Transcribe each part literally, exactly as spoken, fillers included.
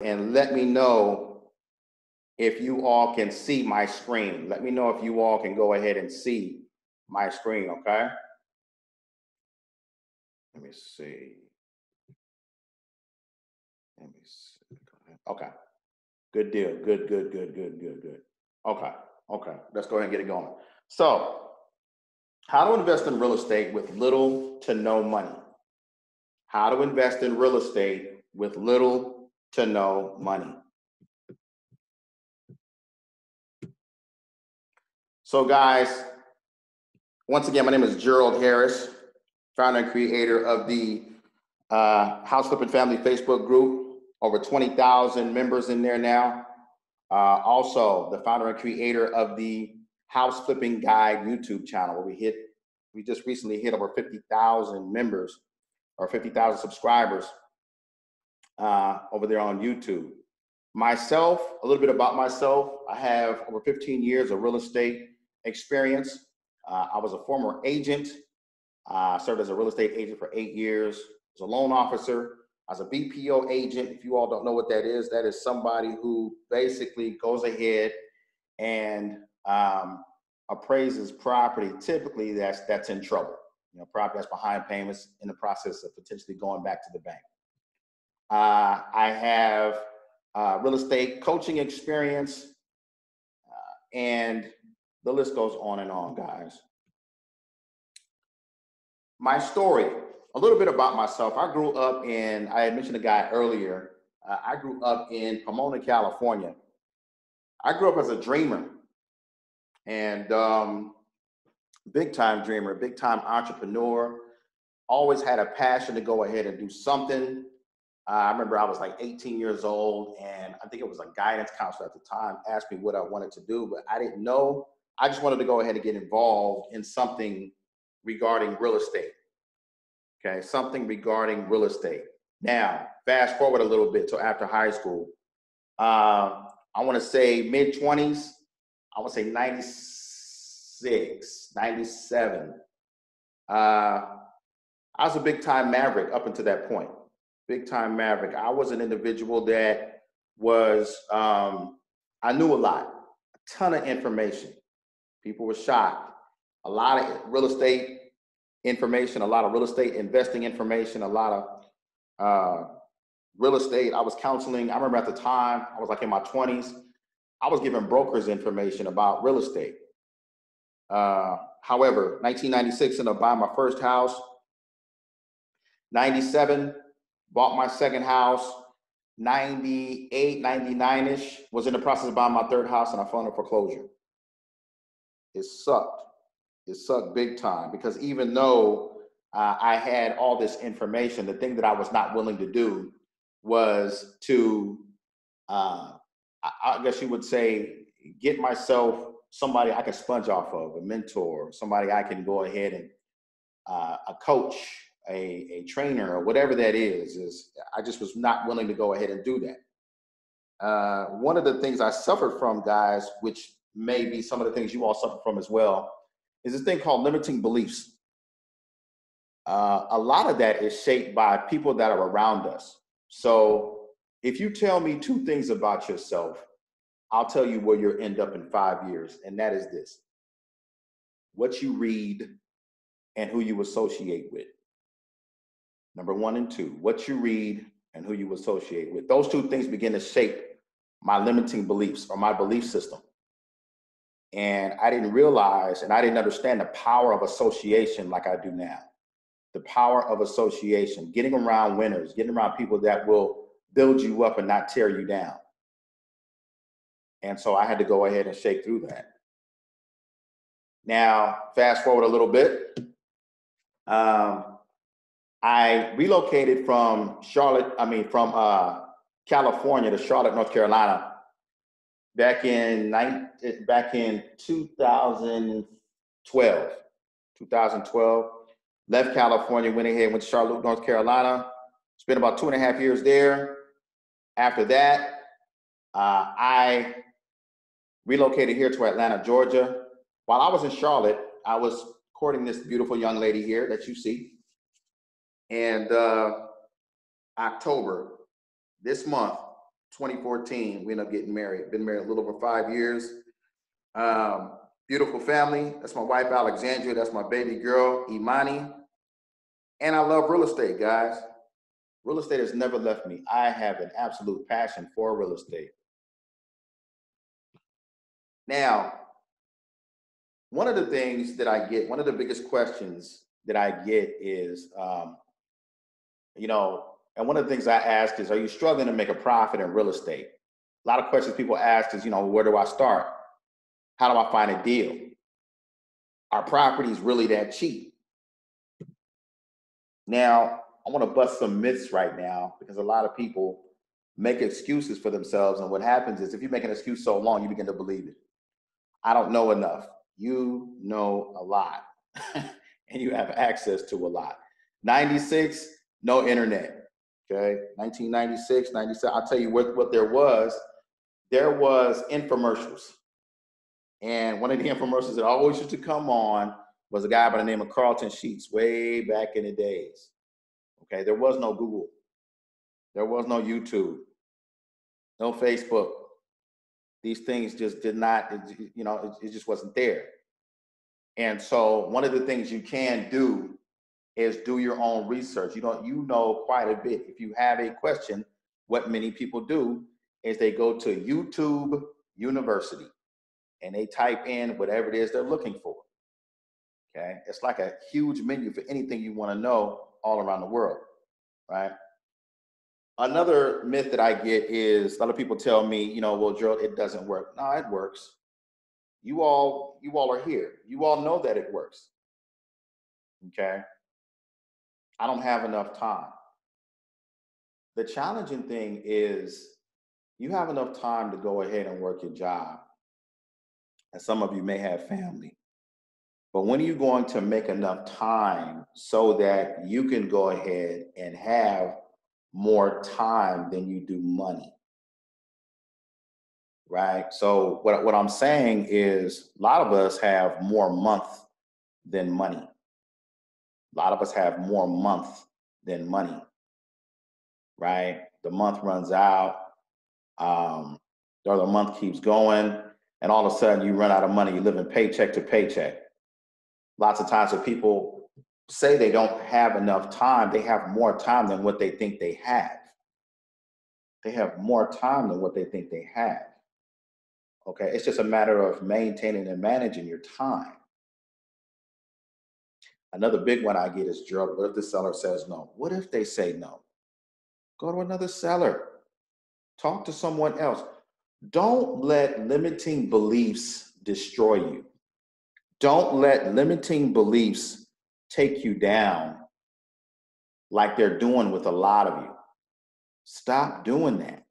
and let me know if you all can see my screen. Let me know if you all can go ahead and see my screen, okay? Let me see. Let me see. Okay. Good deal. Good, good, good, good, good, good. Okay. Okay. Let's go ahead and get it going. So, how to invest in real estate with little to no money. How to invest in real estate with little to no money. So guys, once again, my name is Gerald Harris, founder and creator of the uh, House Flipping Family Facebook group, over twenty thousand members in there now. Uh, also, the founder and creator of the House Flipping Guide YouTube channel, where we hit, we just recently hit over fifty thousand members, or fifty thousand subscribers uh, over there on YouTube. Myself, a little bit about myself. I have over fifteen years of real estate experience. Uh, I was a former agent. I uh, served as a real estate agent for eight years. I was a loan officer. I was a B P O agent. If you all don't know what that is, that is somebody who basically goes ahead and um, appraises property, typically that's, that's in trouble. You know, property that's behind payments in the process of potentially going back to the bank. Uh, I have uh, real estate coaching experience, uh, and the list goes on and on, guys. My story, a little bit about myself. I grew up in, I had mentioned a guy earlier, uh, I grew up in Pomona, California. I grew up as a dreamer, and um, big time dreamer, big time entrepreneur, always had a passion to go ahead and do something. Uh, I remember I was like eighteen years old, and I think it was a guidance counselor at the time asked me what I wanted to do, but I didn't know. I just wanted to go ahead and get involved in something regarding real estate. Okay, something regarding real estate. Now, fast forward a little bit to after high school. Uh, I want to say mid twenties, I want to say ninety-six, ninety-seven. Uh, I was a big time maverick up until that point. Big time maverick. I was an individual that was, um, I knew a lot, a ton of information. People were shocked. A lot of real estate information, a lot of real estate investing information, a lot of uh, real estate. I was counseling. I remember at the time, I was like in my twenties. I was giving brokers information about real estate. Uh, however, nineteen ninety-six, and I buy my first house. ninety-seven, bought my second house. ninety-eight, ninety-nine-ish, was in the process of buying my third house, and I fell into foreclosure. It sucked. It sucked big time, because even though uh, I had all this information, the thing that I was not willing to do was to, uh, I guess you would say, get myself somebody I can sponge off of, a mentor, somebody I can go ahead and uh, a coach, a, a trainer, or whatever that is, is I just was not willing to go ahead and do that. Uh, one of the things I suffered from, guys, which may be some of the things you all suffer from as well, is this thing called limiting beliefs. Uh, a lot of that is shaped by people that are around us. So if you tell me two things about yourself, I'll tell you where you'll end up in five years, and that is this: what you read and who you associate with. Number one and two, what you read and who you associate with. Those two things begin to shape my limiting beliefs, or my belief system. And I didn't realize, and I didn't understand the power of association like I do now. The power of association, getting around winners, getting around people that will build you up and not tear you down. And so I had to go ahead and shake through that. Now, fast forward a little bit. Um, I relocated from Charlotte, I mean, from uh, California to Charlotte, North Carolina, back in back in twenty twelve. Left California, went ahead, went to Charlotte, North Carolina. Spent about two and a half years there. After that, Uh, I relocated here to Atlanta, Georgia. While I was in Charlotte, I was courting this beautiful young lady here that you see. And uh, October, this month, twenty fourteen, we ended up getting married. Been married a little over five years. Um, beautiful family. That's my wife, Alexandria. That's my baby girl, Imani. And I love real estate, guys. Real estate has never left me. I have an absolute passion for real estate. Now, one of the things that I get, one of the biggest questions that I get is, um, you know, and one of the things I ask is, are you struggling to make a profit in real estate? A lot of questions people ask is, you know, where do I start? How do I find a deal? Are properties really that cheap? Now, I want to bust some myths right now, because a lot of people make excuses for themselves. And what happens is, if you make an excuse so long, you begin to believe it. I don't know enough. You know a lot, and you have access to a lot. ninety-six, no internet. Okay, nineteen ninety-six, ninety-seven. I'll tell you what, what there was. There was infomercials. And one of the infomercials that always used to come on was a guy by the name of Carlton Sheets, way back in the days. Okay, there was no Google. There was no YouTube. No Facebook. These things just did not, it, you know, it, it just wasn't there. And so one of the things you can do is do your own research. You don't, you know quite a bit. If you have a question, what many people do is they go to YouTube University and they type in whatever it is they're looking for. Okay, it's like a huge menu for anything you want to know all around the world, right? Another myth that I get is, a lot of people tell me, you know, well, Gerald, it doesn't work. No, it works. You all, you all are here. You all know that it works. Okay. I don't have enough time. The challenging thing is, you have enough time to go ahead and work your job. And some of you may have family. But when are you going to make enough time so that you can go ahead and have more time than you do money, right? So what, what I'm saying is, a lot of us have more month than money. A lot of us have more month than money, right? The month runs out, um, or the month keeps going, and all of a sudden you run out of money. You're living paycheck to paycheck. Lots of times when people say they don't have enough time, they have more time than what they think they have. They have more time than what they think they have. Okay, it's just a matter of maintaining and managing your time. Another big one I get is, Gerald, what if the seller says no? What if they say no? Go to another seller. Talk to someone else. Don't let limiting beliefs destroy you. Don't let limiting beliefs take you down like they're doing with a lot of you. Stop doing that.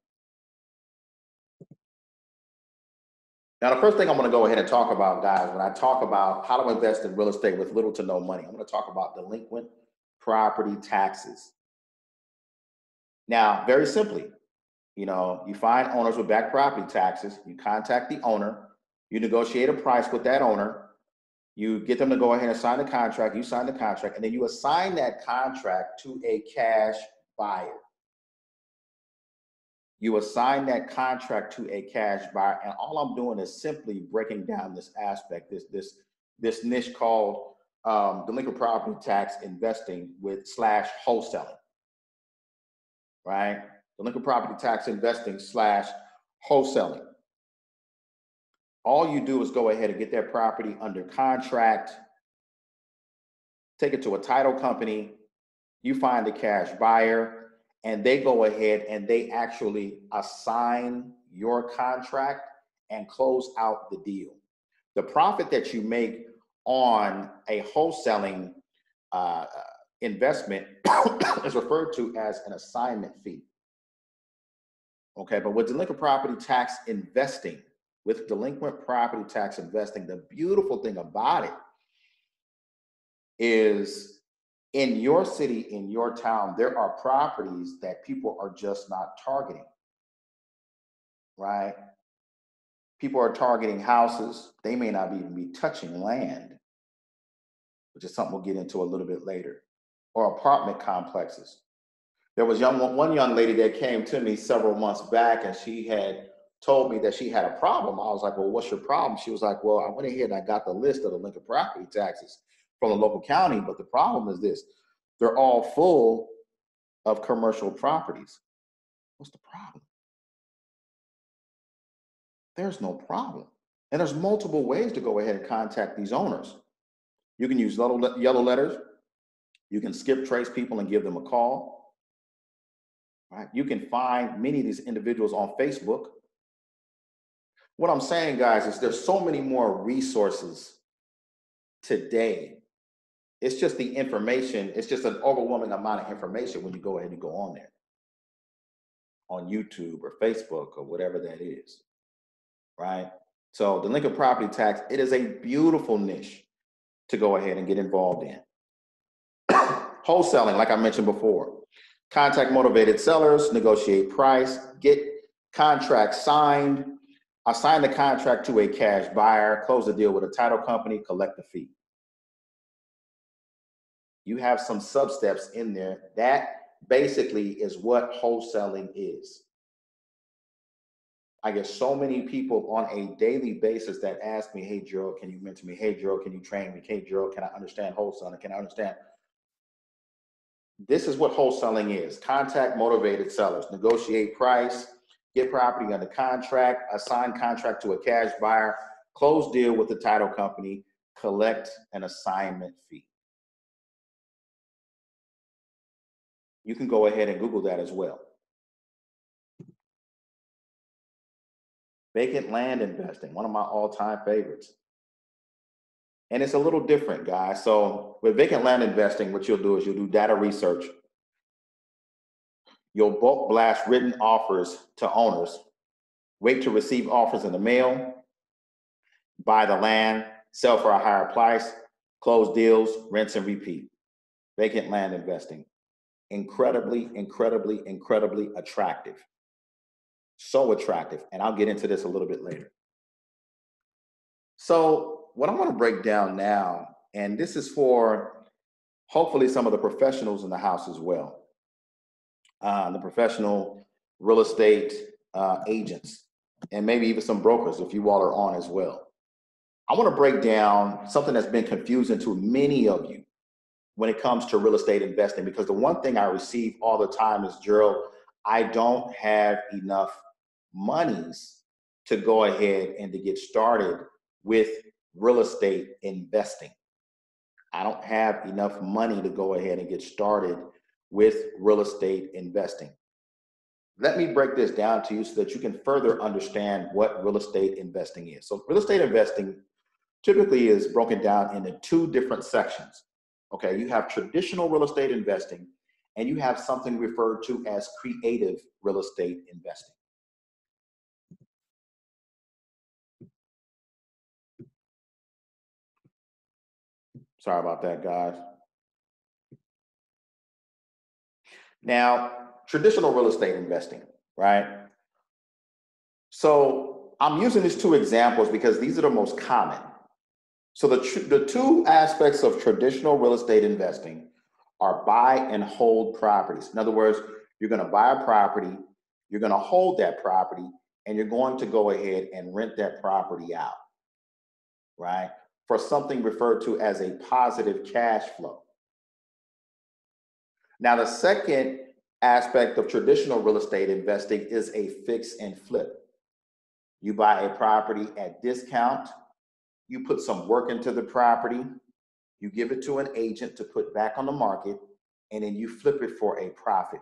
Now, the first thing I'm going to go ahead and talk about, guys, when I talk about how to invest in real estate with little to no money, I'm going to talk about delinquent property taxes. Now, very simply, you know, you find owners with back property taxes, you contact the owner, you negotiate a price with that owner, you get them to go ahead and sign the contract, you sign the contract, and then you assign that contract to a cash buyer. You assign that contract to a cash buyer, and all I'm doing is simply breaking down this aspect, this, this, this niche called um, delinquent property tax investing with slash wholesaling, right? Delinquent property tax investing slash wholesaling. All you do is go ahead and get that property under contract, take it to a title company, you find a cash buyer, and they go ahead and they actually assign your contract and close out the deal. The profit that you make on a wholesaling uh, investment is referred to as an assignment fee. Okay, but with delinquent property tax investing, With delinquent property tax investing, the beautiful thing about it is, in your city, in your town, there are properties that people are just not targeting, right? People are targeting houses. They may not even be touching land, which is something we'll get into a little bit later, or apartment complexes. There was young, one young lady that came to me several months back, and she had told me that she had a problem. I was like, well, what's your problem? She was like, well, I went ahead and I got the list of the Lincoln property taxes from the local county, but the problem is this, they're all full of commercial properties. What's the problem? There's no problem. And there's multiple ways to go ahead and contact these owners. You can use little yellow letters. You can skip trace people and give them a call. All right? You can find many of these individuals on Facebook. What I'm saying, guys, is there's so many more resources today. It's just the information. It's just an overwhelming amount of information when you go ahead and go on there, on YouTube or Facebook or whatever that is, right? So the Lincoln property tax, it is a beautiful niche to go ahead and get involved in. Wholesaling, like I mentioned before, contact motivated sellers, negotiate price, get contracts signed, assign the contract to a cash buyer, close the deal with a title company, collect the fee. You have some sub-steps in there. That basically is what wholesaling is. I get so many people on a daily basis that ask me, hey, Gerald, can you mentor me? Hey, Gerald, can you train me? Hey, Gerald, can I understand wholesaling? Can I understand? This is what wholesaling is. Contact motivated sellers, negotiate price, get property under contract, assign contract to a cash buyer, close deal with the title company, collect an assignment fee. You can go ahead and Google that as well. Vacant land investing, one of my all-time favorites. And it's a little different, guys. So with vacant land investing, what you'll do is you'll do data research. You'll bulk blast written offers to owners, wait to receive offers in the mail, buy the land, sell for a higher price, close deals, rinse and repeat. Vacant land investing. Incredibly, incredibly, incredibly attractive. So attractive, and I'll get into this a little bit later. So what I want to break down now, and this is for hopefully some of the professionals in the house as well, uh, the professional real estate uh, agents, and maybe even some brokers if you all are on as well. I want to break down something that's been confusing to many of you when it comes to real estate investing, because the one thing I receive all the time is, Gerald, I don't have enough monies to go ahead and to get started with real estate investing. I don't have enough money to go ahead and get started with real estate investing. Let me break this down to you so that you can further understand what real estate investing is. So real estate investing typically is broken down into two different sections. Okay, you have traditional real estate investing, and you have something referred to as creative real estate investing. Sorry about that, guys. Now, traditional real estate investing, right? So I'm using these two examples because these are the most common. So the, the two aspects of traditional real estate investing are buy and hold properties. In other words, you're gonna buy a property, you're gonna hold that property, and you're going to go ahead and rent that property out, right? For something referred to as a positive cash flow. Now, the second aspect of traditional real estate investing is a fix and flip. You buy a property at discount, you put some work into the property, you give it to an agent to put back on the market, and then you flip it for a profit.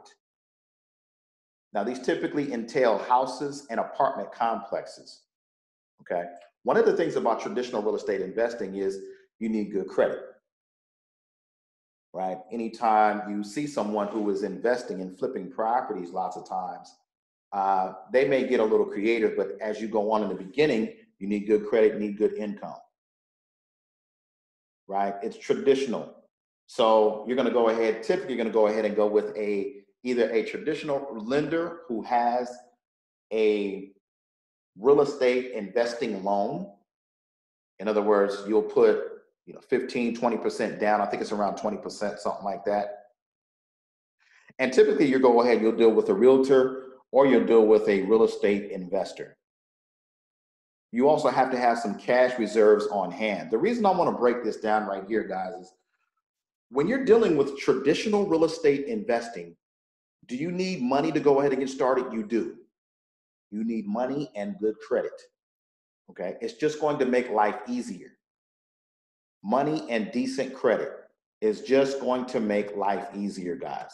Now, these typically entail houses and apartment complexes, okay? One of the things about traditional real estate investing is you need good credit, right? Anytime you see someone who is investing in flipping properties lots of times, uh, they may get a little creative, but as you go on in the beginning, you need good credit, you need good income. Right? It's traditional. So you're going to go ahead, typically you're going to go ahead and go with a either a traditional lender who has a real estate investing loan. In other words, you'll put, you know, fifteen, twenty percent down. I think it's around twenty percent, something like that. And typically you go ahead, you'll deal with a realtor or you'll deal with a real estate investor. You also have to have some cash reserves on hand. The reason I want to break this down right here, guys, is when you're dealing with traditional real estate investing, do you need money to go ahead and get started? You do. You need money and good credit. Okay, it's just going to make life easier. Money and decent credit is just going to make life easier, guys.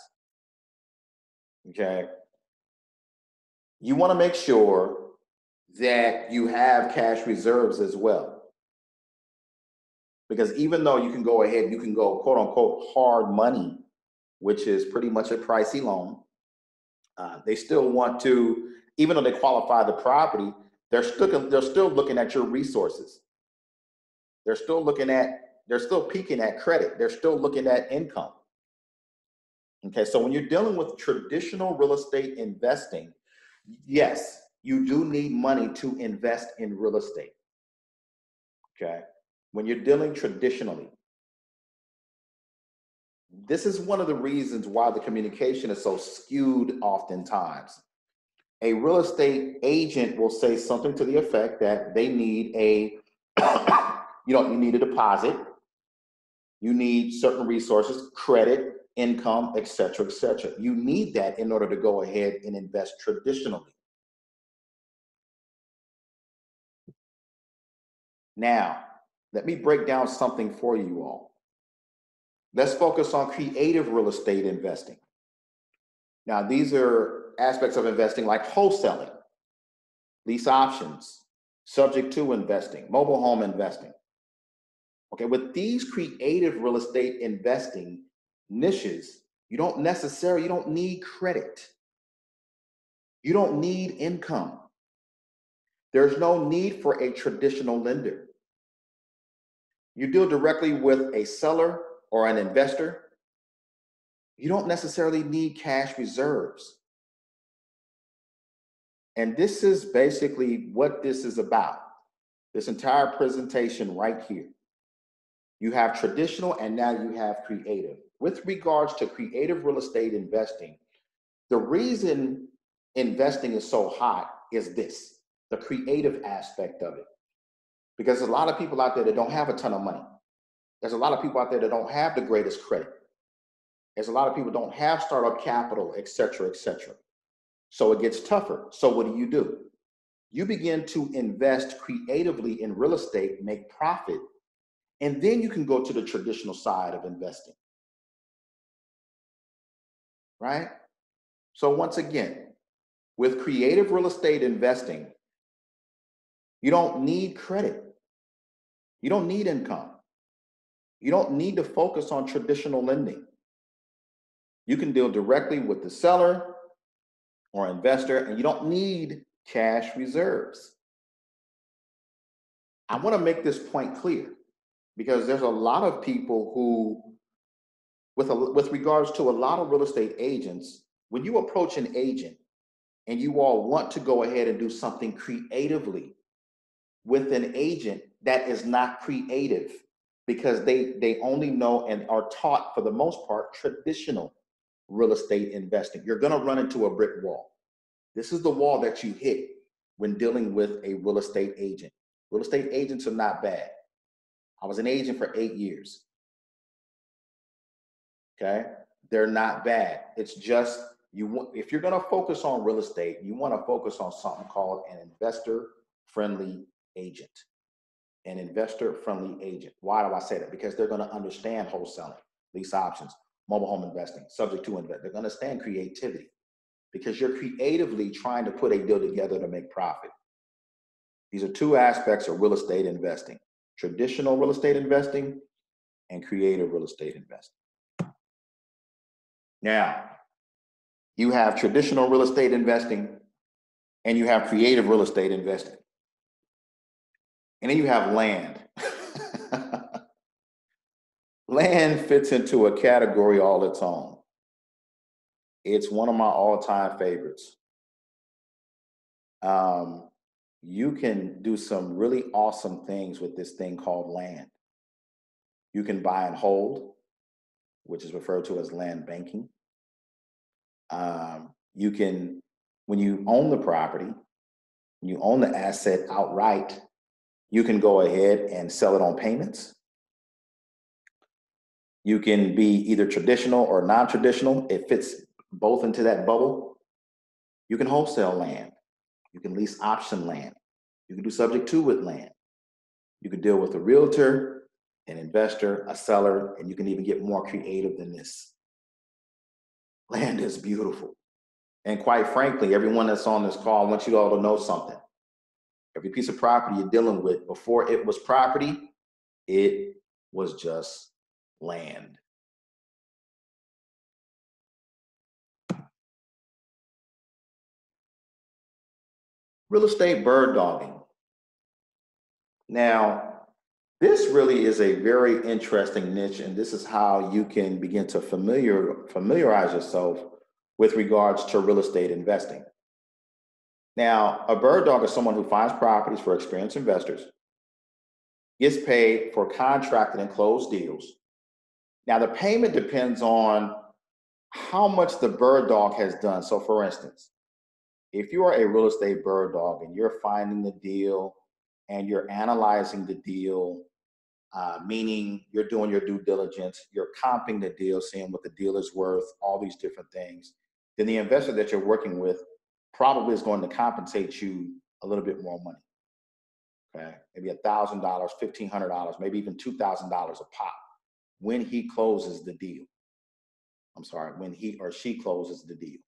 Okay, you want to make sure that you have cash reserves as well, because even though you can go ahead, you can go quote unquote hard money, which is pretty much a pricey loan, uh, they still want to, even though they qualify the property, they're still they're still looking at your resources. They're still looking at, they're still peeking at credit. They're still looking at income. Okay, so when you're dealing with traditional real estate investing, yes, you do need money to invest in real estate. Okay, when you're dealing traditionally. This is one of the reasons why the communication is so skewed oftentimes. A real estate agent will say something to the effect that they need a, you know, you need a deposit, you need certain resources, credit, income, et cetera, et cetera. You need that in order to go ahead and invest traditionally. Now, let me break down something for you all. Let's focus on creative real estate investing. Now, these are aspects of investing like wholesaling, lease options, subject to investing, mobile home investing. Okay, with these creative real estate investing niches, you don't necessarily, you don't need credit. You don't need income. There's no need for a traditional lender. You deal directly with a seller or an investor. You don't necessarily need cash reserves. And this is basically what this is about. This entire presentation right here. You have traditional and now you have creative. With regards to creative real estate investing, the reason investing is so hot is this, the creative aspect of it. Because there's a lot of people out there that don't have a ton of money. There's a lot of people out there that don't have the greatest credit. There's a lot of people that don't have startup capital, et cetera, et cetera. So it gets tougher. So what do you do? You begin to invest creatively in real estate, make profit, and then you can go to the traditional side of investing. Right? So once again, with creative real estate investing, you don't need credit. You don't need income. You don't need to focus on traditional lending. You can deal directly with the seller or investor, and you don't need cash reserves. I want to make this point clear because there's a lot of people who, with, a, with regards to a lot of real estate agents, when you approach an agent and you all want to go ahead and do something creatively with an agent that is not creative, because they, they only know and are taught, for the most part, traditional real estate investing. You're gonna run into a brick wall. This is the wall that you hit when dealing with a real estate agent. Real estate agents are not bad. I was an agent for eight years. Okay, they're not bad. It's just, you want, if you're gonna focus on real estate, you wanna focus on something called an investor-friendly agent. An investor-friendly agent. Why do I say that? Because they're going to understand wholesaling, lease options, mobile home investing, subject to invest. They're going to understand creativity because you're creatively trying to put a deal together to make profit. These are two aspects of real estate investing, traditional real estate investing and creative real estate investing. Now, you have traditional real estate investing and you have creative real estate investing. And then you have land. Land fits into a category all its own. It's one of my all-time favorites. Um, you can do some really awesome things with this thing called land. You can buy and hold, which is referred to as land banking. Um, you can, when you own the property, when you own the asset outright, you can go ahead and sell it on payments. You can be either traditional or non-traditional. It fits both into that bubble. You can wholesale land. You can lease option land. You can do subject to with land. You can deal with a realtor, an investor, a seller, and you can even get more creative than this. Land is beautiful. And quite frankly, everyone that's on this call, I want you all to know something. Every piece of property you're dealing with, before it was property, it was just land. Real estate bird dogging. Now, this really is a very interesting niche, and this is how you can begin to familiar, familiarize yourself with regards to real estate investing. Now, a bird dog is someone who finds properties for experienced investors, gets paid for contracted and closed deals. Now, the payment depends on how much the bird dog has done. So for instance, if you are a real estate bird dog and you're finding the deal and you're analyzing the deal, uh, meaning you're doing your due diligence, you're comping the deal, seeing what the deal is worth, all these different things, then the investor that you're working with probably is going to compensate you a little bit more money, okay? Maybe one thousand dollars, fifteen hundred dollars, maybe even two thousand dollars a pop when he closes the deal. I'm sorry, when he or she closes the deal,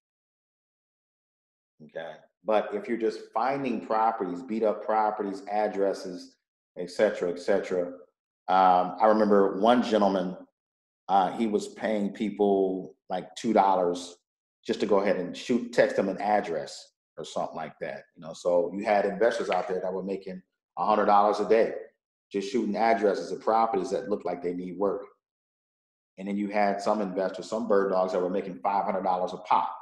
okay? But if you're just finding properties, beat up properties, addresses, et cetera, et cetera. Um, I remember one gentleman, uh, he was paying people like two dollars just to go ahead and shoot, text them an address or something like that. You know, so you had investors out there that were making one hundred dollars a day, just shooting addresses of properties that looked like they need work. And then you had some investors, some bird dogs that were making five hundred dollars a pop.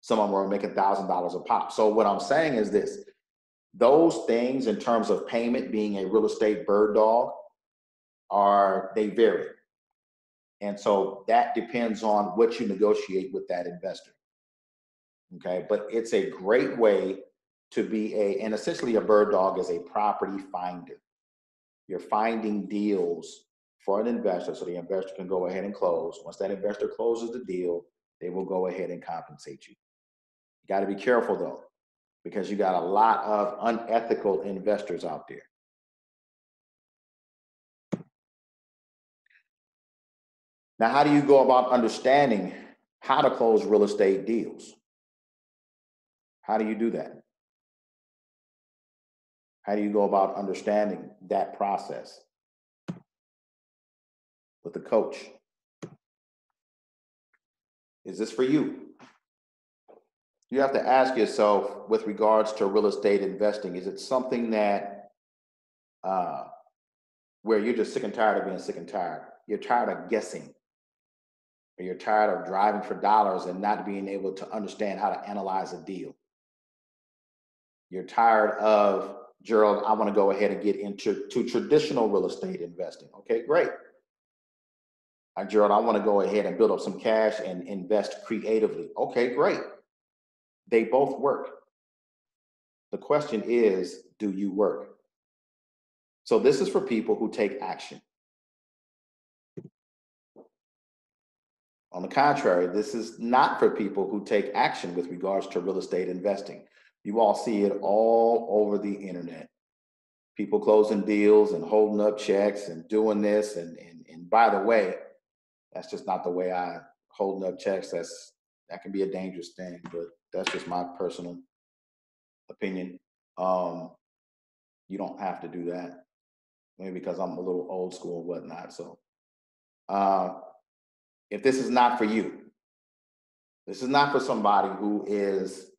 Some of them were making one thousand dollars a pop. So what I'm saying is this, those things in terms of payment being a real estate bird dog are, they vary. And so that depends on what you negotiate with that investor, okay? But it's a great way to be a, and essentially a bird dog is a property finder. You're finding deals for an investor so the investor can go ahead and close. Once that investor closes the deal, they will go ahead and compensate you. You gotta be careful though, because you got a lot of unethical investors out there. Now, how do you go about understanding how to close real estate deals? How do you do that? How do you go about understanding that process? With a coach. Is this for you? You have to ask yourself with regards to real estate investing, is it something that, uh, where you're just sick and tired of being sick and tired? You're tired of guessing. Or you're tired of driving for dollars and not being able to understand how to analyze a deal. You're tired of, Gerald, I want to go ahead and get into to traditional real estate investing. Okay, great. Uh, Gerald, I want to go ahead and build up some cash and invest creatively. Okay, great. They both work. The question is, do you work? So this is for people who take action. On the contrary, this is not for people who take action with regards to real estate investing. You all see it all over the internet. People closing deals and holding up checks and doing this. And, and, and by the way, that's just not the way I, holding up checks, that's, that can be a dangerous thing, but that's just my personal opinion. Um, you don't have to do that. Maybe because I'm a little old school and whatnot, so. Uh, If this is not for you, this is not for somebody who is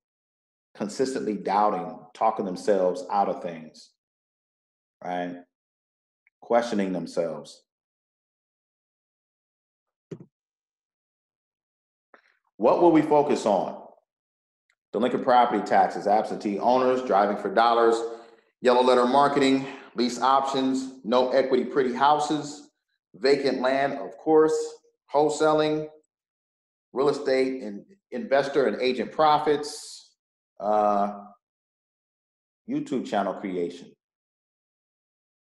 consistently doubting, talking themselves out of things, right? Questioning themselves. What will we focus on? Delinquent property taxes, absentee owners, driving for dollars, yellow letter marketing, lease options, no equity, pretty houses, vacant land, of course, wholesaling, real estate and investor and agent profits, uh, YouTube channel creation.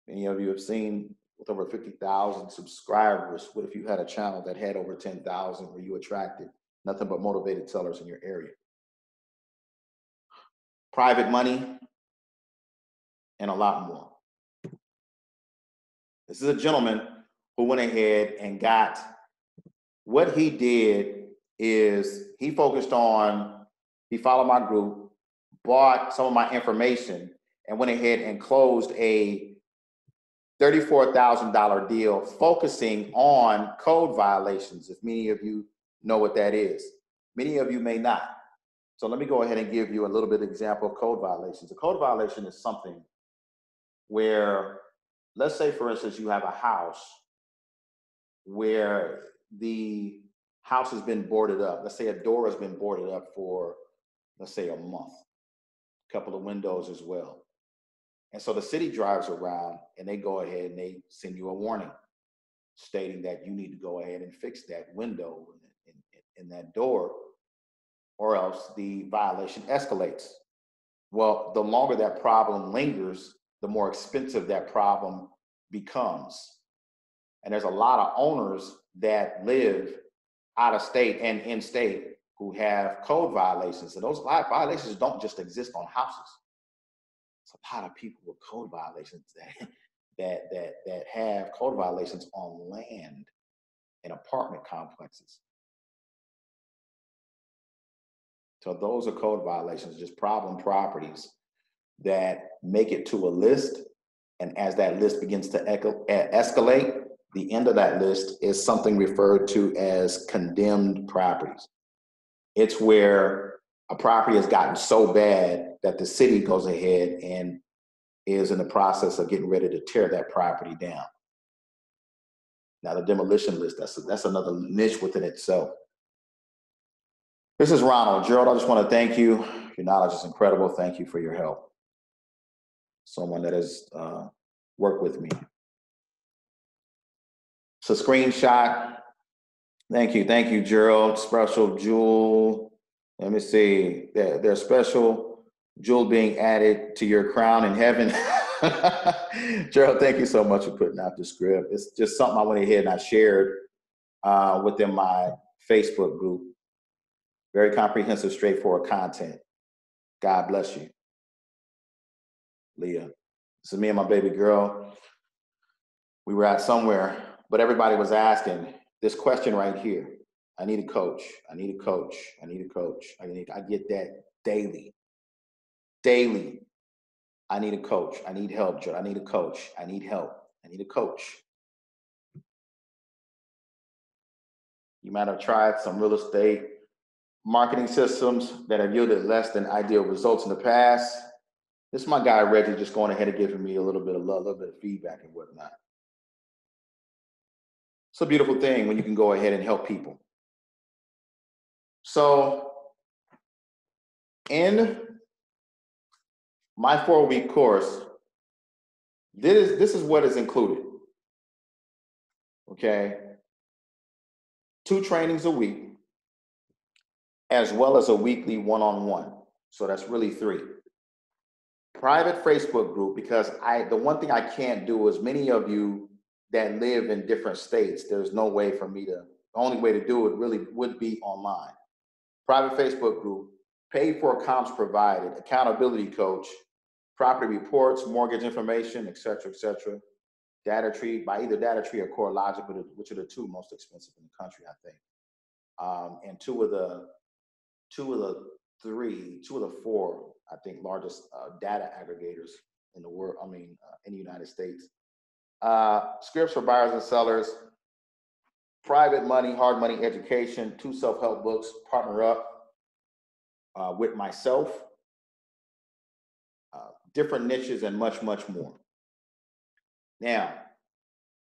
Many of you have seen with over fifty thousand subscribers. What if you had a channel that had over ten thousand where you attracted nothing but motivated sellers in your area? Private money and a lot more. This is a gentleman who went ahead and got, what he did is he focused on, he followed my group, bought some of my information, and went ahead and closed a thirty-four thousand dollar deal focusing on code violations, if many of you know what that is. Many of you may not. So let me go ahead and give you a little bit of example of code violations. A code violation is something where, let's say, for instance, you have a house where the house has been boarded up. Let's say a door has been boarded up for, let's say, a month, a couple of windows as well. And so the city drives around and they go ahead and they send you a warning stating that you need to go ahead and fix that window and, and, and that door, or else the violation escalates. Well, the longer that problem lingers, the more expensive that problem becomes. And there's a lot of owners that live out of state and in state who have code violations. And those violations don't just exist on houses. It's a lot of people with code violations that, that, that, that have code violations on land and apartment complexes. So those are code violations, just problem properties that make it to a list, and as that list begins to escalate, the end of that list is something referred to as condemned properties. It's where a property has gotten so bad that the city goes ahead and is in the process of getting ready to tear that property down. Now, the demolition list, that's, that's another niche within itself. This is Ronald. Gerald, I just want to thank you. Your knowledge is incredible. Thank you for your help. Someone that has uh, worked with me. It's a screenshot. Thank you. Thank you, Gerald. Special jewel. Let me see. There, there's special jewel being added to your crown in heaven. Gerald, thank you so much for putting out the script. It's just something I went ahead and I shared uh, within my Facebook group. Very comprehensive, straightforward content. God bless you. Leah. This is me and my baby girl. We were out somewhere, but everybody was asking this question right here. I need a coach. I need a coach. I need a coach. I need, I get that daily. Daily. I need a coach. I need help, Joe. I need a coach. I need help. I need a coach. You might have tried some real estate marketing systems that have yielded less than ideal results in the past. This is my guy, Reggie, just going ahead and giving me a little bit of love, a little bit of feedback and whatnot. It's a beautiful thing when you can go ahead and help people. So in my four-week course, this is, this is what is included, okay? Two trainings a week, as well as a weekly one-on-one. So that's really three. Private Facebook group, because I the one thing I can't do is, many of you that live in different states, there's no way for me to, the only way to do it really would be online. Private Facebook group, paid for comps provided, accountability coach, property reports, mortgage information, et cetera, et cetera. DataTree, by either DataTree or CoreLogic, which are the two most expensive in the country, I think. Um, and two of the two of the three, two of the four, I think, largest uh, data aggregators in the world, I mean, uh, in the United States. Uh, scripts for buyers and sellers, private money, hard money education, two self-help books, Partner Up uh, with myself, uh, different niches, and much, much more. Now,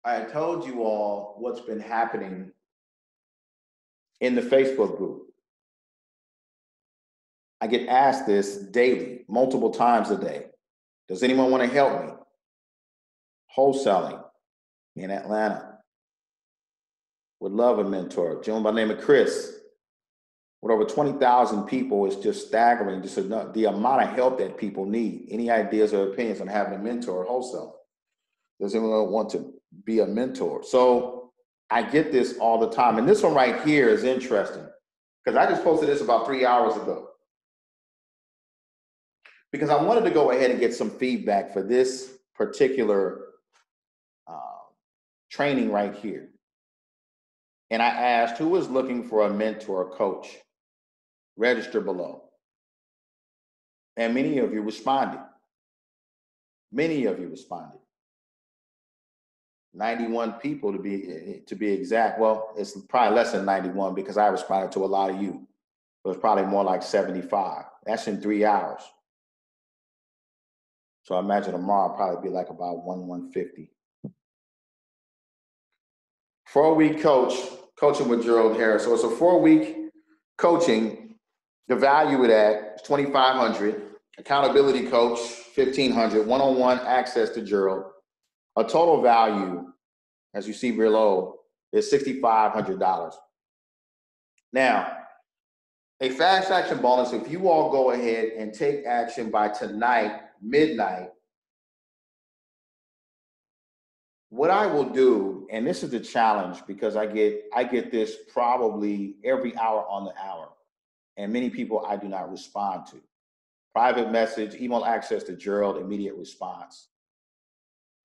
I told you all what's been happening in the Facebook group. I get asked this daily, multiple times a day. Does anyone want to help me? Wholesaling in Atlanta. Would love a mentor. Gentleman by the name of Chris. with over twenty thousand people, it's just staggering, just enough, the amount of help that people need. Any ideas or opinions on having a mentor or wholesaler? Does anyone want to be a mentor? So I get this all the time. And this one right here is interesting because I just posted this about three hours ago because I wanted to go ahead and get some feedback for this particular uh, training right here. And I asked, who is looking for a mentor or coach? Register below. And many of you responded. Many of you responded. ninety-one people to be to be exact. Well, it's probably less than ninety-one because I responded to a lot of you. It was probably more like seventy-five. That's in three hours. So I imagine tomorrow I'll probably be like about one fifty. Four-week coach, coaching with Gerald Harris. So it's a four-week coaching. The value of that is twenty-five hundred dollars. Accountability coach, fifteen hundred dollars. One-on-one access to Gerald. A total value, as you see below, is six thousand five hundred dollars. Now, a fast action bonus, if you all go ahead and take action by tonight, midnight, what I will do, and this is the challenge because I get, I get this probably every hour on the hour, and many people I do not respond to. Private message, email access to Gerald, immediate response,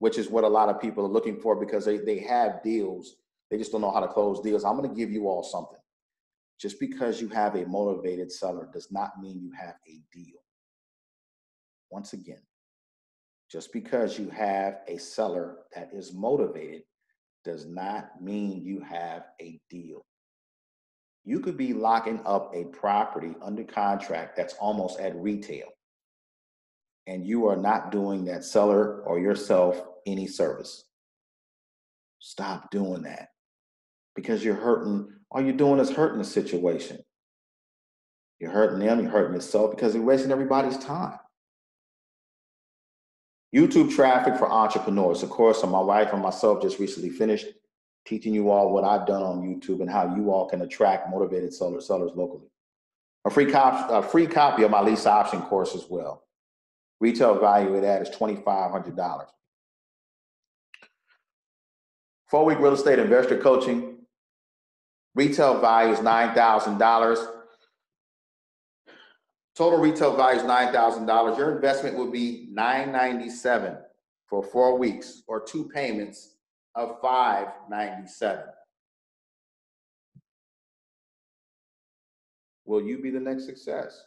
which is what a lot of people are looking for because they, they have deals. They just don't know how to close deals. I'm gonna give you all something. Just because you have a motivated seller does not mean you have a deal. Once again, just because you have a seller that is motivated does not mean you have a deal. You could be locking up a property under contract that's almost at retail, and you are not doing that seller or yourself any service. Stop doing that because you're hurting. All you're doing is hurting the situation. You're hurting them, you're hurting yourself because you're wasting everybody's time. YouTube traffic for entrepreneurs. Of course, my wife and myself just recently finished teaching you all what I've done on YouTube and how you all can attract motivated sellers, sellers locally. A free, cop, a free copy of my lease option course as well. Retail value of that is twenty-five hundred dollars. Four-week real estate investor coaching. Retail value is nine thousand dollars. Total retail value is nine thousand dollars. Your investment would be nine ninety-seven for four weeks or two payments of five ninety-seven. Will you be the next success?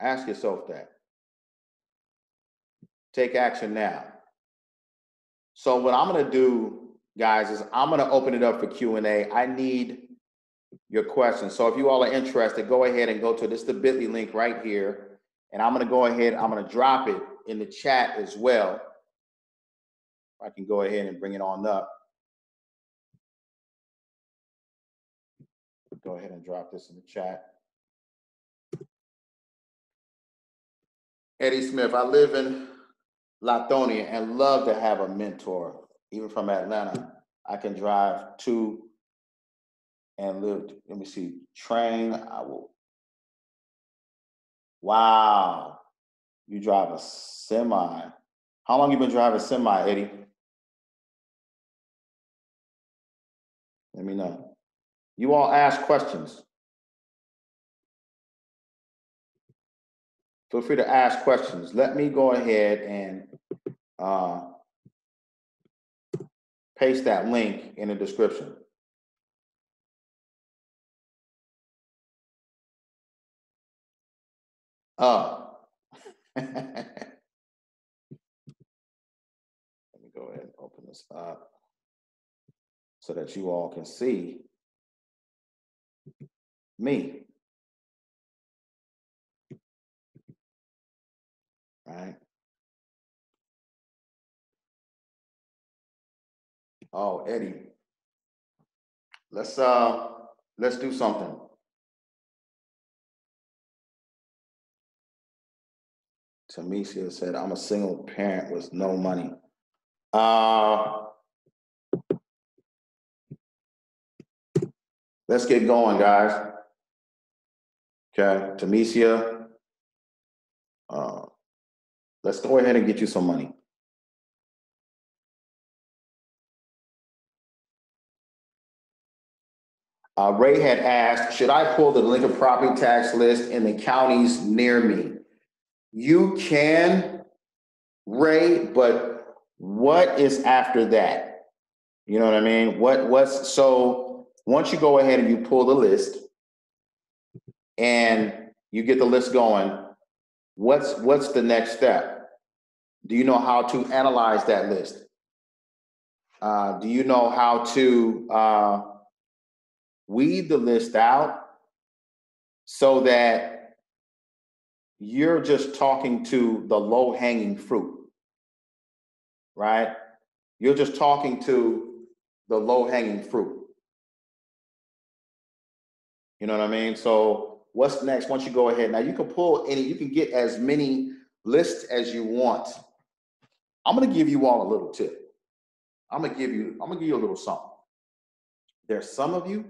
Ask yourself that. Take action now. So what I'm gonna do, guys, is I'm gonna open it up for Q and A. I need your questions. So if you all are interested, go ahead and go to this, the bit dot L Y link right here. And I'm gonna go ahead, I'm gonna drop it in the chat as well. I can go ahead and bring it on up. Go ahead and drop this in the chat. Eddie Smith, I live in Lithonia and love to have a mentor, even from Atlanta. I can drive to and live, let me see, train, I will. Wow, you drive a semi. How long you been driving a semi, Eddie? Let me know. You all ask questions. Feel free to ask questions. Let me go ahead and uh, paste that link in the description. Oh. Let me go ahead and open this up so that you all can see me. All right. Oh, Eddie, let's uh, let's do something. Tamisha said, "I'm a single parent with no money." Uh, let's get going, guys. Okay, Tamesia, uh, let's go ahead and get you some money. Uh, Ray had asked, should I pull the Lincoln property tax list in the counties near me? You can, Ray, but what is after that? You know what I mean? What what's so once you go ahead and you pull the list and you get the list going, what's what's the next step? Do you know how to analyze that list? Uh, do you know how to uh, weed the list out so that you're just talking to the low-hanging fruit, right? You're just talking to the low-hanging fruit. You know what I mean? So what's next once you go ahead? Now you can pull any, you can get as many lists as you want. I'm gonna give you all a little tip. I'm gonna give you, I'm gonna give you a little something. There's some of you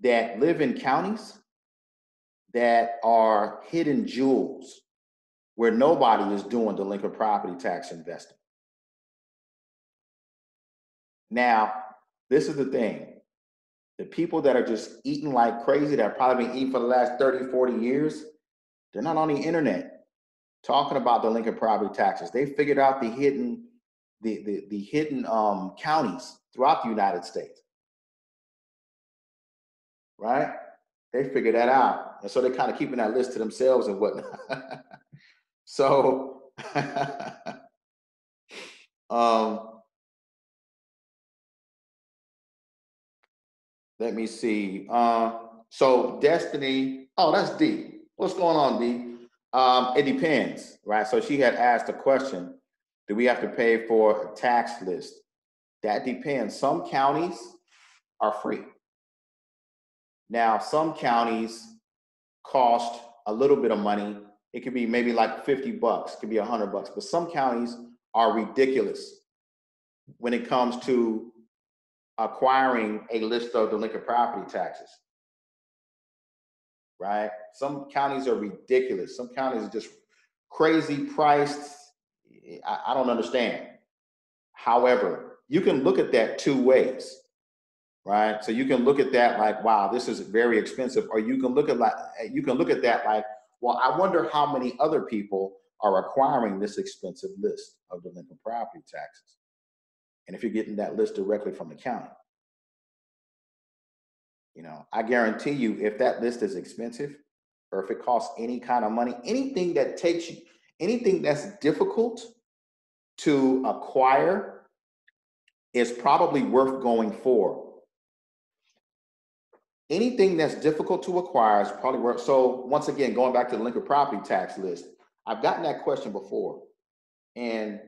that live in counties that are hidden jewels where nobody is doing delinquent property tax investing. Now, this is the thing. The people that are just eating like crazy, that have probably been eating for the last thirty, forty years, they're not on the internet talking about delinquent property taxes. They figured out the hidden, the, the, the hidden um, counties throughout the United States. Right? They figured that out. And so they're kind of keeping that list to themselves and whatnot. So, um, let me see. Uh, so Destiny, oh, that's D. What's going on, D? Um, it depends, right? So she had asked a question, do we have to pay for a tax list? That depends. Some counties are free. Now, some counties cost a little bit of money. It could be maybe like fifty bucks, it could be a hundred bucks, but some counties are ridiculous when it comes to acquiring a list of delinquent property taxes, right? Some counties are ridiculous. Some counties are just crazy priced. I, I don't understand. However, you can look at that two ways. Right, so you can look at that like, wow, this is very expensive, or you can look at like you can look at that like, well, I wonder how many other people are acquiring this expensive list of delinquent property taxes, and if you're getting that list directly from the county, you know, I guarantee you, if that list is expensive, or if it costs any kind of money, anything that takes you, anything that's difficult to acquire, is probably worth going for. Anything that's difficult to acquire is probably worth. So once again, going back to the Lincoln property tax list, I've gotten that question before. And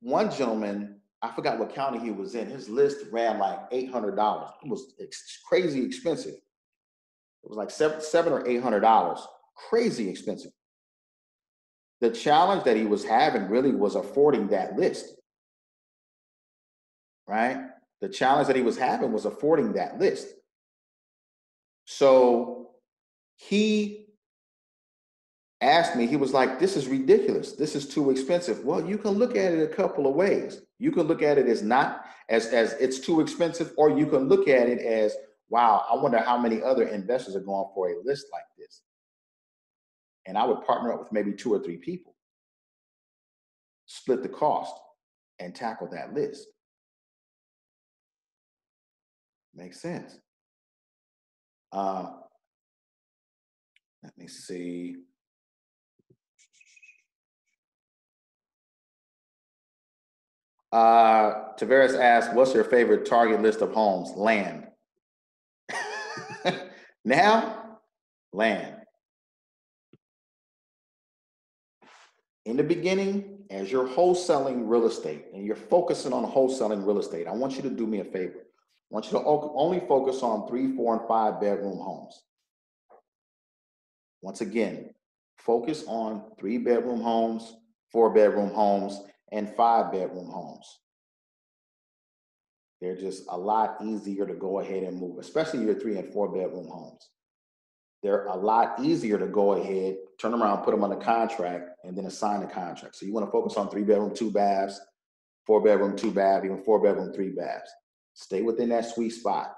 one gentleman, I forgot what county he was in, his list ran like eight hundred dollars. It was ex crazy expensive. It was like seven, seven or eight hundred dollars, crazy expensive. The challenge that he was having really was affording that list, right? The challenge that he was having was affording that list. So he asked me, he was like, this is ridiculous. This is too expensive. Well, you can look at it a couple of ways. You can look at it as not as, as it's too expensive, or you can look at it as, wow, I wonder how many other investors are going for a list like this. And I would partner up with maybe two or three people, split the cost and tackle that list. Makes sense. Uh, let me see. Uh, Tavares asked, what's your favorite target list of homes? Land. Now, land. In the beginning, as you're wholesaling real estate and you're focusing on wholesaling real estate, I want you to do me a favor. I want you to only focus on three, four, and five bedroom homes. Once again, focus on three bedroom homes, four bedroom homes, and five bedroom homes. They're just a lot easier to go ahead and move, especially your three and four bedroom homes. they're a lot easier to go ahead, turn them around, put them on a contract, and then assign the contract. So you want to focus on three bedroom, two baths, four bedroom, two bath, even four bedroom, three baths. Stay within that sweet spot.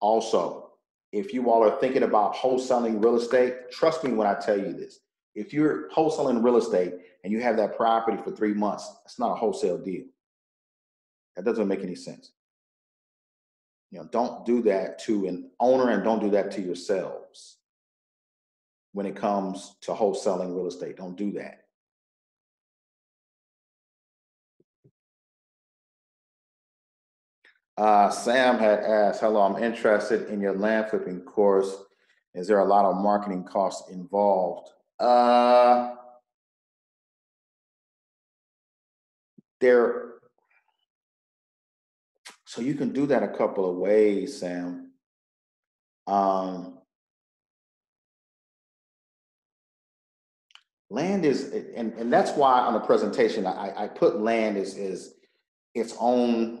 Also, if you all are thinking about wholesaling real estate, trust me when I tell you this. If you're wholesaling real estate and you have that property for three months, it's not a wholesale deal. That doesn't make any sense. You know, don't do that to an owner and don't do that to yourselves when it comes to wholesaling real estate. Don't do that. Uh, Sam had asked, hello, I'm interested in your land flipping course. Is there a lot of marketing costs involved? Uh, there. So you can do that a couple of ways, Sam. Um, land is, and, and that's why on the presentation, I, I put land as, as its own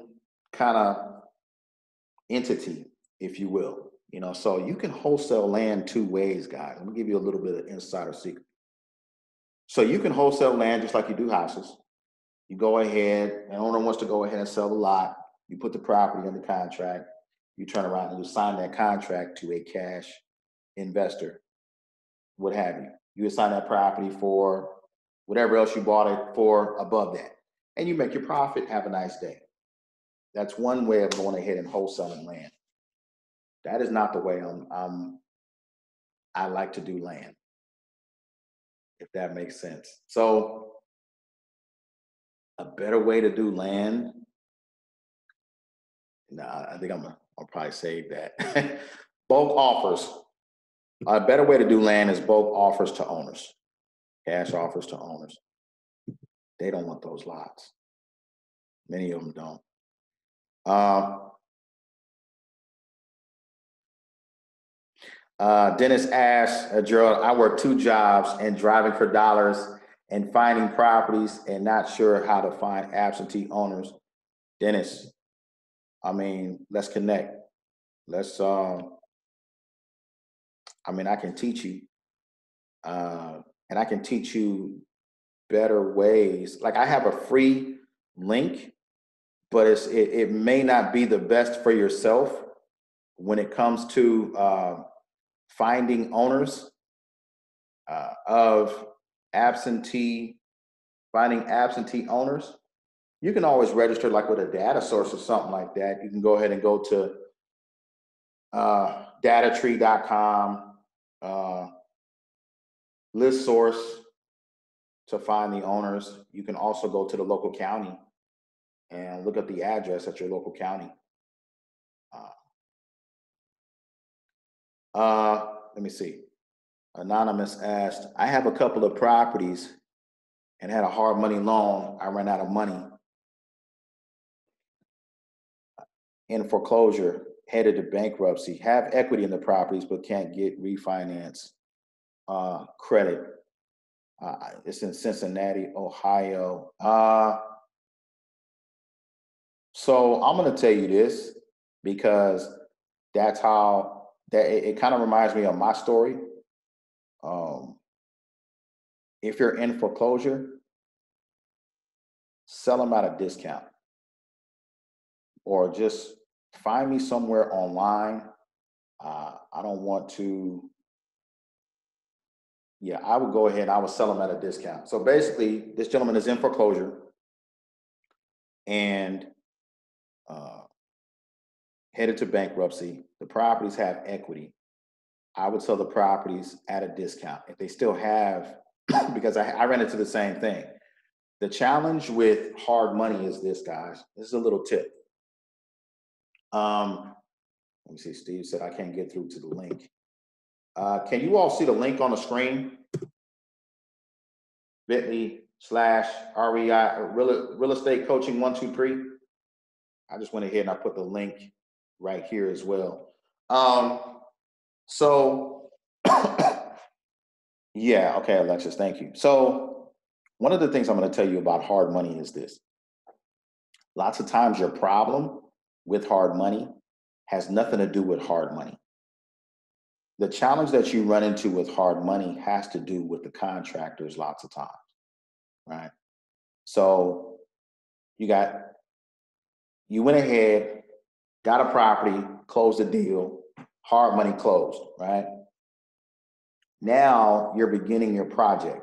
kind of entity, if you will. You know, so you can wholesale land two ways, guys. Let me give you a little bit of insider secret. So you can wholesale land just like you do houses. You go ahead, an owner wants to go ahead and sell the lot. You put the property under contract, you turn around and you sign that contract to a cash investor, what have you. You assign that property for whatever else you bought it for above that. And you make your profit, have a nice day. That's one way of going ahead and wholesaling land. That is not the way I'm, I'm, I like to do land, if that makes sense. So a better way to do land, No, nah, I think I'm gonna, I'll probably save that. Bulk offers. A better way to do land is bulk offers to owners. Cash offers to owners. They don't want those lots. Many of them don't. Um, uh, Dennis asked, uh, Gerald, I work two jobs and driving for dollars and finding properties and not sure how to find absentee owners. Dennis, I mean, let's connect. Let's, um, I mean, I can teach you, uh, and I can teach you better ways. Like I have a free link, but it's, it, it may not be the best for yourself when it comes to uh, finding owners uh, of absentee, finding absentee owners. You can always register like with a data source or something like that. You can go ahead and go to uh, data tree dot com, uh, list source to find the owners. You can also go to the local county and look up the address at your local county. Uh, uh, let me see. Anonymous asked, I have a couple of properties and had a hard money loan. I ran out of money. In foreclosure, headed to bankruptcy, have equity in the properties, but can't get refinance uh, credit. Uh, it's in Cincinnati, Ohio. Uh, so I'm gonna tell you this because that's how, that it, it kind of reminds me of my story. Um, if you're in foreclosure, sell them at a discount or just find me somewhere online. Uh, I don't want to, yeah, I would go ahead and I would sell them at a discount. So basically this gentleman is in foreclosure and uh, headed to bankruptcy. The properties have equity. I would sell the properties at a discount if they still have, because I, I ran into the same thing. The challenge with hard money is this, guys, this is a little tip. Um, let me see, Steve said, I can't get through to the link. Uh, can you all see the link on the screen? bit dot l y slash R E I, real, real estate coaching one two three. I just went ahead and I put the link right here as well. Um, so yeah, okay, Alexis, thank you. So one of the things I'm gonna tell you about hard money is this. Lots of times your problem with hard money has nothing to do with hard money. The challenge that you run into with hard money has to do with the contractors lots of times, right? So you got, you went ahead, got a property, closed the deal, hard money closed, right? Now you're beginning your project.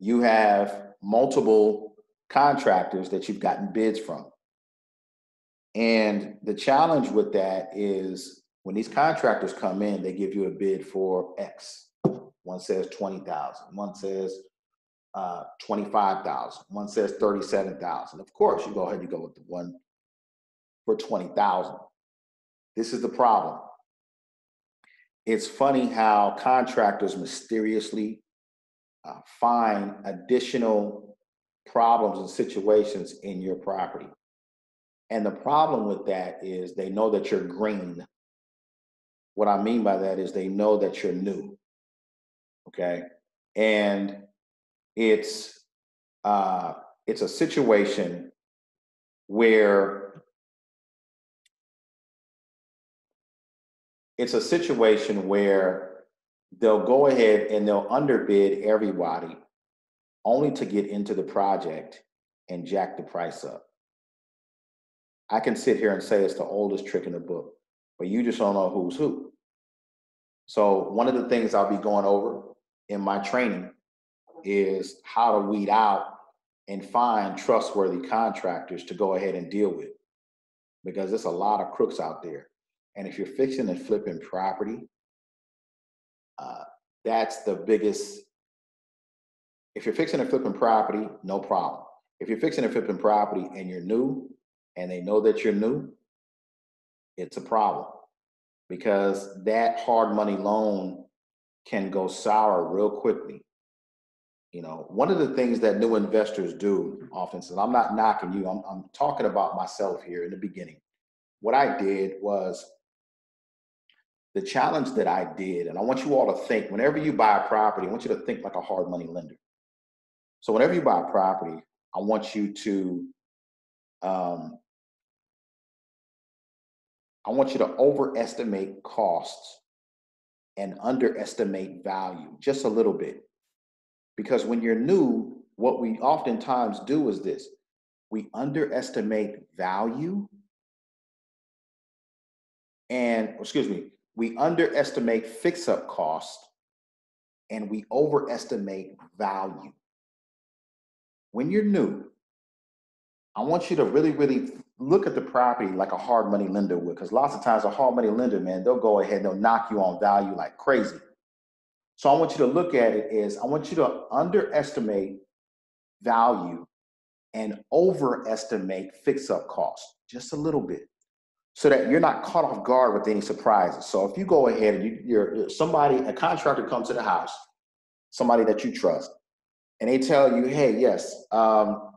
You have multiple contractors that you've gotten bids from. And the challenge with that is when these contractors come in, they give you a bid for X. One says twenty thousand, one says uh, twenty-five thousand, one says thirty-seven thousand. Of course, you go ahead and go with the one for twenty thousand. This is the problem. It's funny how contractors mysteriously uh, find additional problems and situations in your property. And the problem with that is they know that you're green. What I mean by that is they know that you're new, okay? And it's, uh, it's a situation where It's a situation where they'll go ahead and they'll underbid everybody only to get into the project and jack the price up. I can sit here and say it's the oldest trick in the book, but you just don't know who's who. So one of the things I'll be going over in my training is how to weed out and find trustworthy contractors to go ahead and deal with, because there's a lot of crooks out there. And if you're fixing and flipping property, uh, that's the biggest. If you're fixing and flipping property, no problem. If you're fixing and flipping property and you're new and they know that you're new, it's a problem, because that hard money loan can go sour real quickly. You know, one of the things that new investors do often, and I'm not knocking you, I'm, I'm talking about myself here in the beginning. What I did was, the challenge that I did, and I want you all to think, whenever you buy a property, I want you to think like a hard money lender. So whenever you buy a property, I want you to, um, I want you to overestimate costs and underestimate value just a little bit. Because when you're new, what we oftentimes do is this: we underestimate value and, excuse me, we underestimate fix-up cost and we overestimate value. When you're new, I want you to really, really look at the property like a hard money lender would, because lots of times a hard money lender, man, they'll go ahead and they'll knock you on value like crazy. So I want you to look at it as, I want you to underestimate value and overestimate fix-up cost just a little bit, so that you're not caught off guard with any surprises. So if you go ahead and you, you're somebody, a contractor comes to the house, somebody that you trust, and they tell you, hey, yes, um,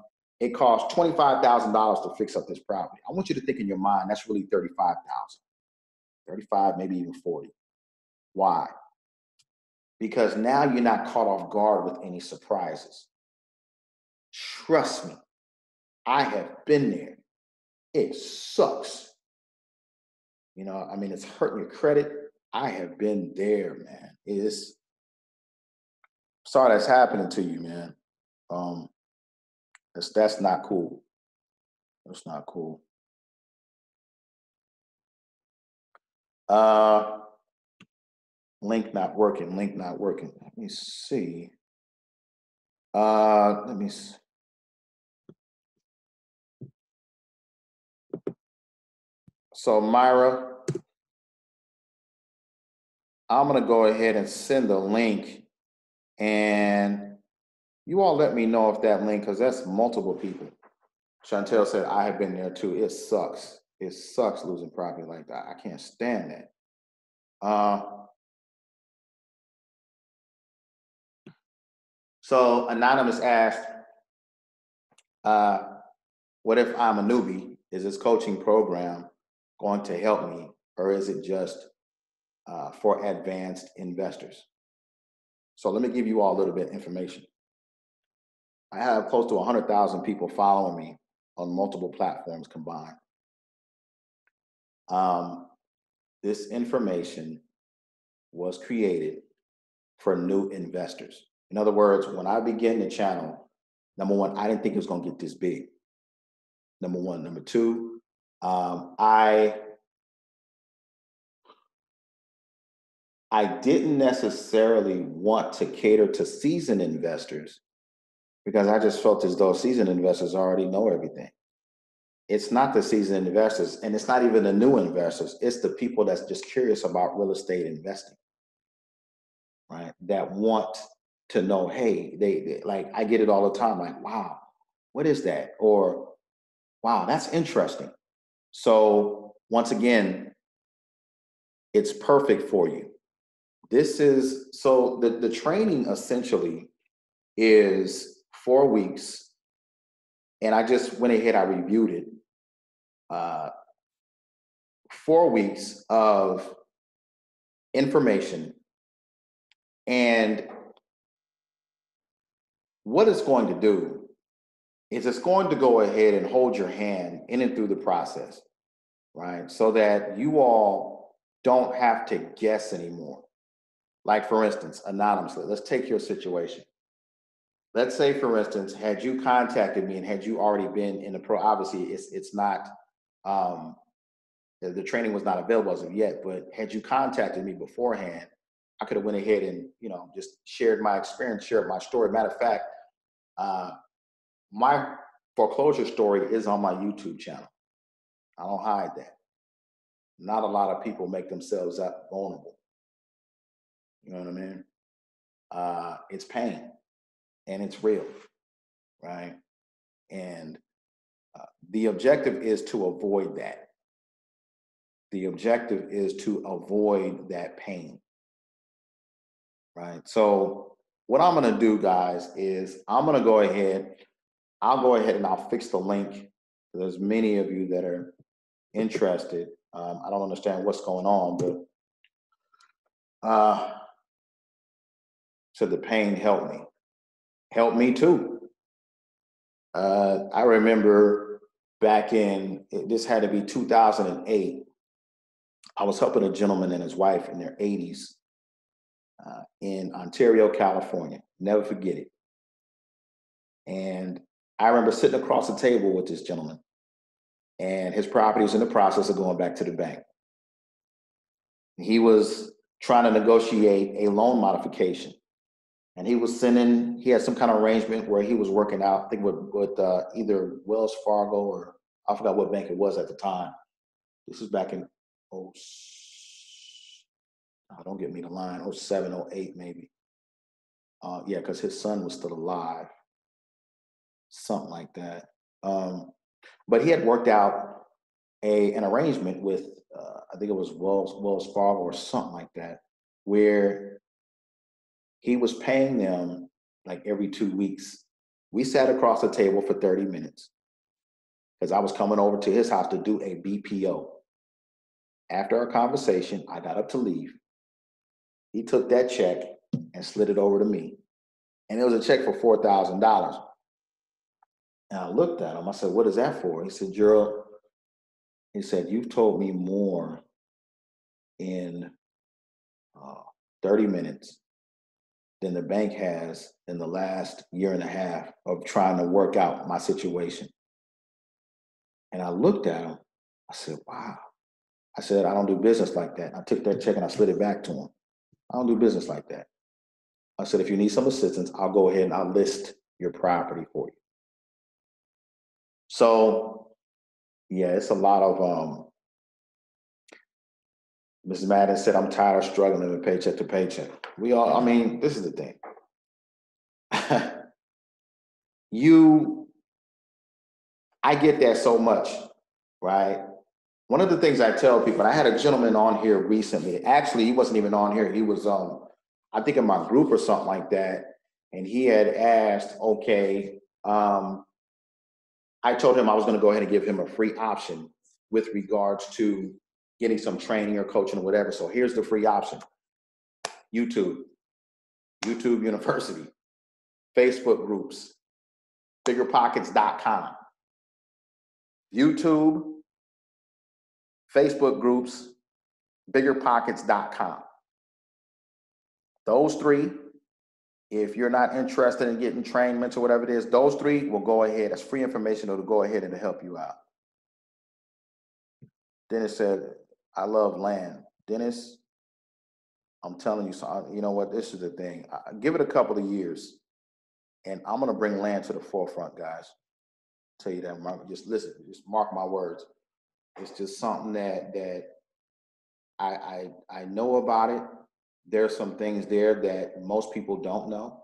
it costs twenty-five thousand dollars to fix up this property. I want you to think in your mind, that's really thirty-five thousand dollars, thirty-five, maybe even forty. Why? Because now you're not caught off guard with any surprises. Trust me, I have been there. It sucks. You know, I mean, it's hurting your credit. I have been there, man. It's, sorry that's happening to you, man. Um, that's, that's not cool. That's not cool. Uh, link not working, link not working. Let me see. Uh, let me see. So Myra, I'm gonna go ahead and send the link, and you all let me know if that link, because that's multiple people. Chantel said, I have been there too. It sucks. It sucks losing property like that. I can't stand that. Uh, so Anonymous asked, uh, what if I'm a newbie? Is this coaching program going to help me, or is it just uh, for advanced investors? So let me give you all a little bit of information. I have close to one hundred thousand people following me on multiple platforms combined. Um, this information was created for new investors. In other words, when I began the channel, number one, I didn't think it was going to get this big. Number one. Number two, um, I, I didn't necessarily want to cater to seasoned investors because I just felt as though seasoned investors already know everything. It's not the seasoned investors, and it's not even the new investors. It's the people that's just curious about real estate investing, right? That want to know, hey, they, they like, I get it all the time. Like, wow, what is that? Or, wow, that's interesting. So once again, it's perfect for you. This is, so the, the training essentially is four weeks. And I just went ahead, I reviewed it. Uh, four weeks of information. And what it's going to do is it's going to go ahead and hold your hand in and through the process, right? So that you all don't have to guess anymore. Like for instance, anonymously, let's take your situation. Let's say for instance, had you contacted me and had you already been in the pro, obviously it's, it's not, um, the, the training was not available as of yet, but had you contacted me beforehand, I could have went ahead and, you know, just shared my experience, shared my story. Matter of fact, uh, my foreclosure story is on my YouTube channel. I don't hide that. Not a lot of people make themselves up vulnerable. You know what I mean? Uh, it's pain and it's real, right? And uh, the objective is to avoid that. The objective is to avoid that pain. Right, so what I'm gonna do, guys, is I'm gonna go ahead, I'll go ahead and I'll fix the link. There's many of you that are interested. Um, I don't understand what's going on, but uh, so the pain helped me. Helped me too. Uh, I remember back in, this had to be two thousand eight, I was helping a gentleman and his wife in their eighties. Uh, in Ontario, California. Never forget it. And I remember sitting across the table with this gentleman, and his property was in the process of going back to the bank. He was trying to negotiate a loan modification, and he was sending, he had some kind of arrangement where he was working out, I think with, with uh, either Wells Fargo or I forgot what bank it was at the time. This was back in, oh, Oh, don't get me the line, oh seven, oh eight maybe. Uh, yeah, because his son was still alive, something like that. Um, but he had worked out a, an arrangement with, uh, I think it was Wells, Wells Fargo or something like that, where he was paying them like every two weeks. We sat across the table for thirty minutes because I was coming over to his house to do a B P O. After our conversation, I got up to leave. He took that check and slid it over to me. And it was a check for four thousand dollars. And I looked at him, I said, what is that for? He said, Gerald, he said, you've told me more in uh, thirty minutes than the bank has in the last year and a half of trying to work out my situation. And I looked at him, I said, wow. I said, I don't do business like that. I took that check and I slid it back to him. I don't do business like that. I said, if you need some assistance, I'll go ahead and I'll list your property for you. So yeah, it's a lot of, um, Missus Madden said, I'm tired of struggling with paycheck to paycheck. We all, I mean, this is the thing. you, I get that so much, right? One of the things I tell people, and I had a gentleman on here recently, actually, he wasn't even on here. He was, um, I think in my group or something like that. And he had asked, okay, um, I told him I was gonna go ahead and give him a free option with regards to getting some training or coaching or whatever. So here's the free option. YouTube, YouTube University, Facebook groups, bigger pockets dot com, YouTube, Facebook groups, bigger pockets dot com. Those three, if you're not interested in getting trained, mentor, whatever it is, those three will go ahead. That's free information that'll go ahead and to help you out. Dennis said, I love land. Dennis, I'm telling you, so you know what, this is the thing. I, give it a couple of years and I'm gonna bring land to the forefront, guys. I'll tell you that, just listen, just mark my words. It's just something that, that I, I, I know about it. There's some things there that most people don't know.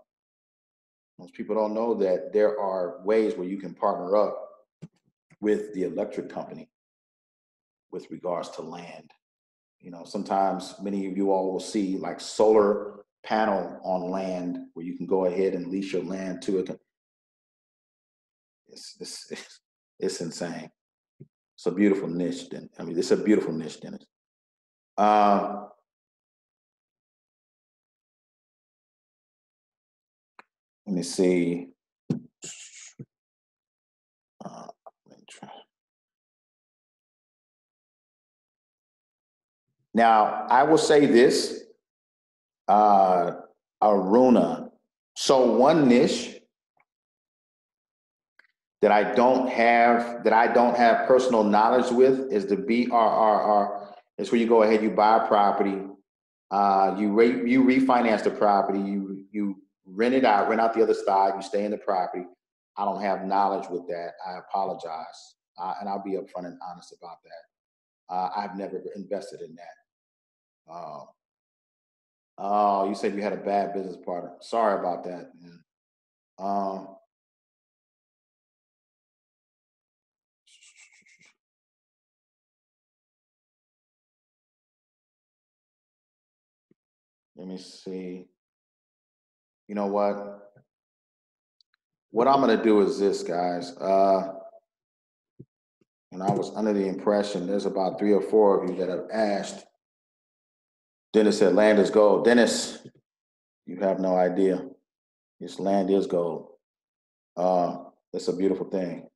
Most people don't know that there are ways where you can partner up with the electric company with regards to land. You know, sometimes many of you all will see like solar panel on land where you can go ahead and lease your land to it. It's, it's, it's insane. It's a beautiful niche, Dennis. I mean, it's a beautiful niche, Dennis. Uh, Let me see. Uh, let me try. Now, I will say this, uh, Aruna. So one niche that I don't have, that I don't have personal knowledge with is the B R R R. It's where you go ahead, you buy a property, uh, you re you refinance the property, you you. Rent it out, rent out the other side, you stay in the property. I don't have knowledge with that. I apologize. Uh, and I'll be upfront and honest about that. Uh, I've never invested in that. Uh, oh, you said you had a bad business partner. Sorry about that, man. Um, let me see. You know what? What I'm gonna do is this, guys. Uh, and I was under the impression there's about three or four of you that have asked. Dennis said, land is gold. Dennis, you have no idea. This land is gold. Uh, it's a beautiful thing.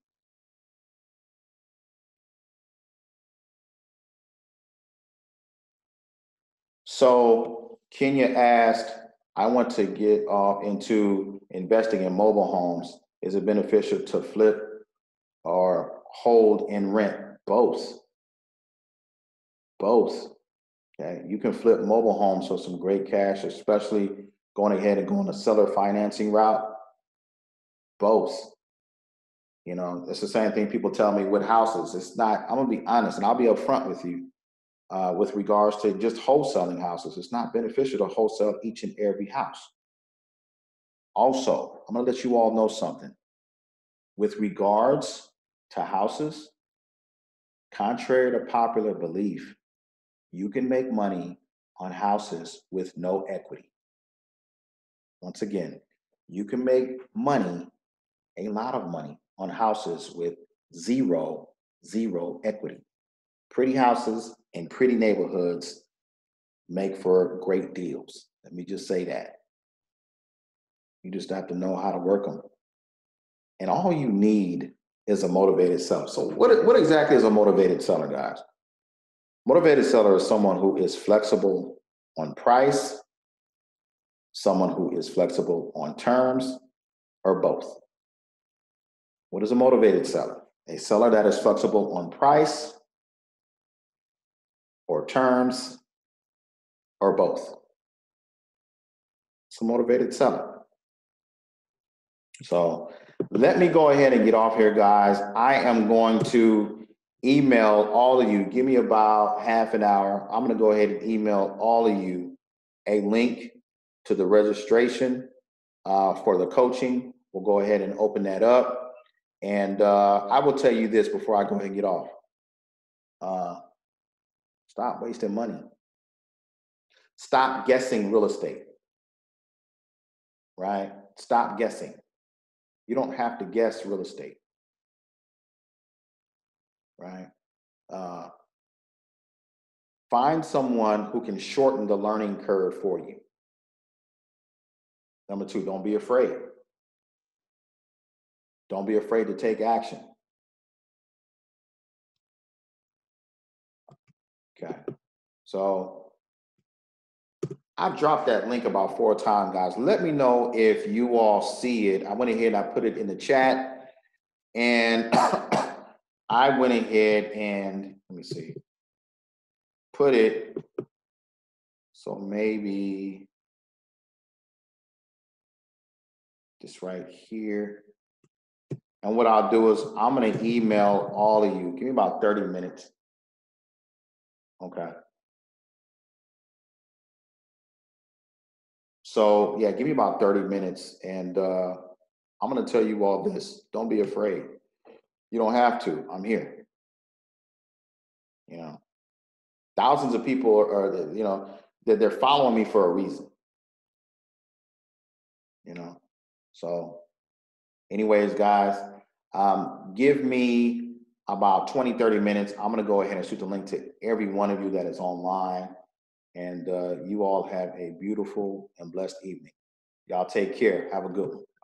So Kenya asked, I want to get off into investing in mobile homes. Is it beneficial to flip or hold and rent? Both. Both. Okay. You can flip mobile homes for some great cash, especially going ahead and going the seller financing route. Both. You know, it's the same thing people tell me with houses. It's not, I'm going to be honest, and I'll be upfront with you. Uh, with regards to just wholesaling houses, it's not beneficial to wholesale each and every house. Also, I'm gonna let you all know something. With regards to houses, contrary to popular belief, you can make money on houses with no equity. Once again, you can make money, a lot of money, on houses with zero, zero equity. Pretty houses and pretty neighborhoods make for great deals. Let me just say that. You just have to know how to work them. And all you need is a motivated seller. So what, what exactly is a motivated seller, guys? Motivated seller is someone who is flexible on price, someone who is flexible on terms, or both. What is a motivated seller? A seller that is flexible on price, or terms, or both. It's a motivated seller. So let me go ahead and get off here, guys. I am going to email all of you. Give me about half an hour. I'm gonna go ahead and email all of you a link to the registration uh, for the coaching. We'll go ahead and open that up. And uh, I will tell you this before I go ahead and get off. Uh, Stop wasting money. Stop guessing real estate, right? Stop guessing. You don't have to guess real estate, right? Uh, find someone who can shorten the learning curve for you. Number two, don't be afraid. Don't be afraid to take action. Okay, so I've dropped that link about four times, guys. Let me know if you all see it. I went ahead and I put it in the chat, and I went ahead and, let me see, put it, so maybe this right here. And what I'll do is I'm gonna email all of you. Give me about thirty minutes. Okay. So yeah, give me about thirty minutes, and uh, I'm gonna tell you all this. Don't be afraid. You don't have to. I'm here. You know, thousands of people are, are you know, they're, they're following me for a reason. You know, so anyways, guys, um, give me about twenty, thirty minutes. I'm gonna go ahead and shoot the link to every one of you that is online. And uh, you all have a beautiful and blessed evening. Y'all take care. Have a good one.